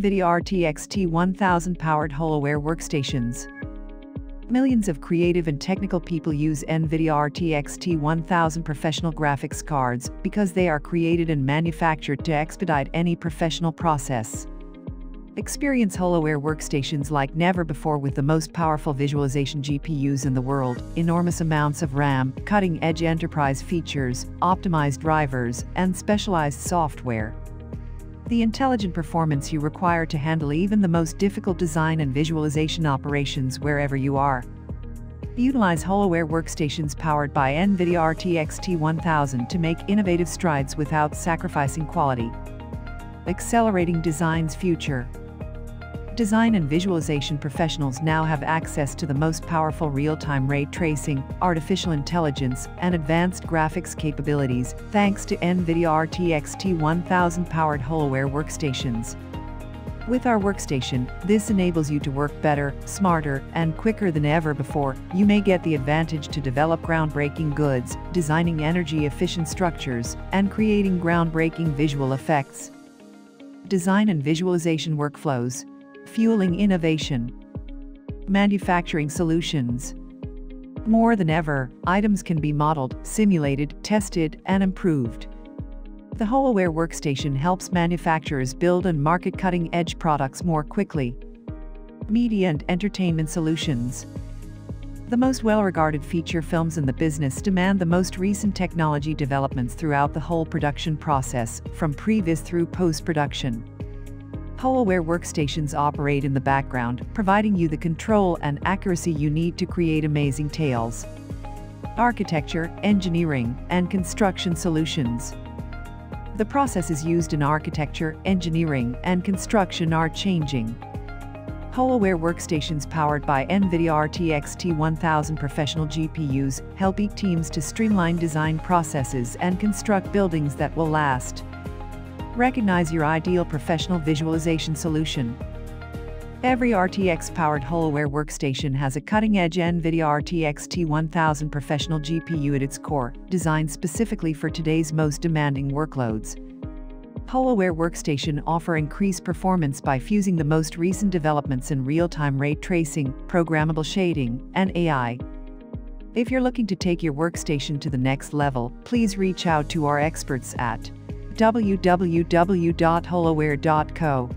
NVIDIA RTX T1000 powered Holoware workstations. Millions of creative and technical people use NVIDIA RTX T1000 professional graphics cards because they are created and manufactured to expedite any professional process. Experience Holoware workstations like never before with the most powerful visualization GPUs in the world, enormous amounts of RAM, cutting-edge enterprise features, optimized drivers, and specialized software. The intelligent performance you require to handle even the most difficult design and visualization operations wherever you are. Utilize Holoware workstations powered by NVIDIA RTX T1000 to make innovative strides without sacrificing quality. Accelerating design's future. Design and visualization professionals now have access to the most powerful real-time ray tracing, artificial intelligence, and advanced graphics capabilities, thanks to NVIDIA RTX T1000-powered Holoware workstations. With our workstation, this enables you to work better, smarter, and quicker than ever before. You may get the advantage to develop groundbreaking goods, designing energy-efficient structures, and creating groundbreaking visual effects. Design and visualization workflows. Fueling innovation. Manufacturing solutions. More than ever, items can be modeled, simulated, tested, and improved. The Holoware workstation helps manufacturers build and market cutting-edge products more quickly. Media and entertainment solutions. The most well-regarded feature films in the business demand the most recent technology developments throughout the whole production process, from previs through post-production. Holoware workstations operate in the background, providing you the control and accuracy you need to create amazing tales. Architecture, engineering, and construction solutions. The processes used in architecture, engineering, and construction are changing. Holoware workstations powered by NVIDIA RTX T1000 professional GPUs help ET teams to streamline design processes and construct buildings that will last. Recognize your ideal professional visualization solution. Every RTX-powered Holoware workstation has a cutting-edge NVIDIA RTX T1000 professional GPU at its core, designed specifically for today's most demanding workloads. Holoware workstation offer increased performance by fusing the most recent developments in real-time ray tracing, programmable shading, and AI. If you're looking to take your workstation to the next level, please reach out to our experts at www.holoware.co.